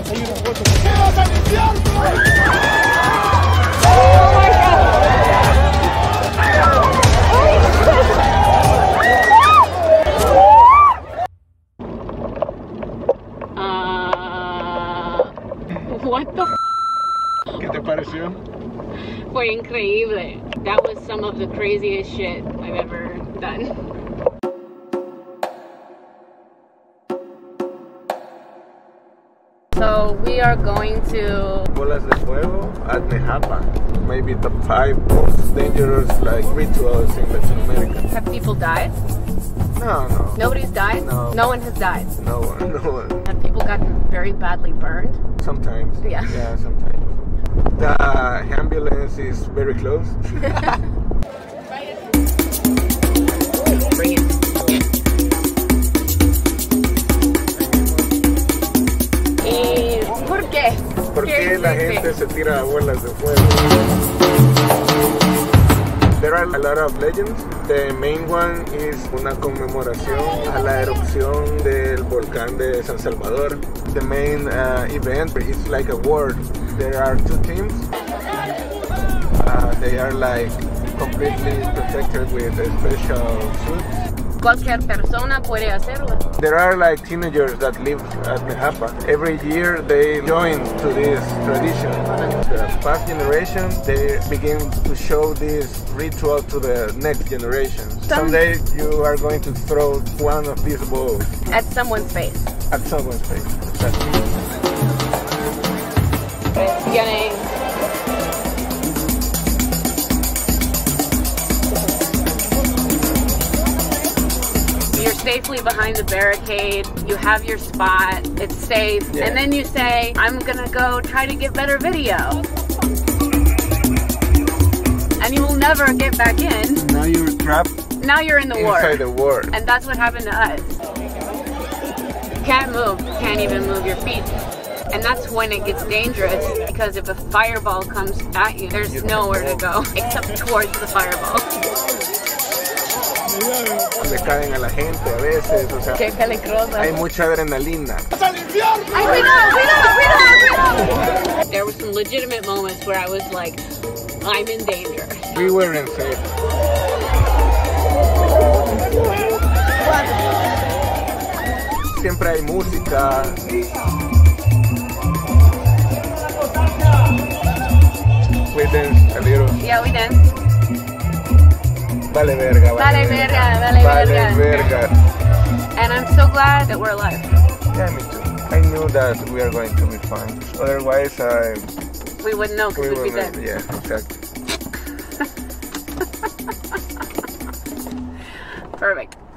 What the f***? ¿Qué te pareció? Fue increíble. That was some of the craziest shit I've ever done. So we are going to Bolas de Fuego at Nejapa. Maybe the 5 most dangerous rituals in Latin America. Have people died? No, no. Nobody's died? No. No one has died? No one, no one. Have people gotten very badly burned? Sometimes. Yeah. Yeah, sometimes. The ambulance is very close. Bring it. ¿Por qué la gente se tira bolas de fuego? There are a lot of legends. The main one is una conmemoración a la erupción del volcán de San Salvador. The main event is like a war. There are 2 teams. They are like completely protected with special suits. Cualquier persona puede hacerlo. There are like teenagers that live at Nejapa. Every year they join to this tradition. The past generations, they begin to show this ritual to the next generation. Someday you are going to throw one of these balls. At someone's face. At someone's face. It's beginning. Safely behind the barricade, you have your spot, it's safe, yeah. And then you say, I'm gonna go try to get better video. And you will never get back in. Now you're trapped. Now you're in the war. Inside the war. And that's what happened to us. Can't move, can't even move your feet. And that's when it gets dangerous, because if a fireball comes at you, there's nowhere to go except towards the fireball. Le caen a la gente a veces, o sea, qué peligroso. Hay mucha adrenalina. Ay, cuidado. There were some legitimate moments where I was like, I'm in danger. We were in safe. Siempre hay música. We danced a little. Yeah, we danced. Vale verga, vale verga, vale verga, vale verga. And I'm so glad that we're alive. Yeah, me too. I knew that we are going to be fine. Otherwise, we wouldn't know because we'd be dead. Yeah, exactly. Perfect.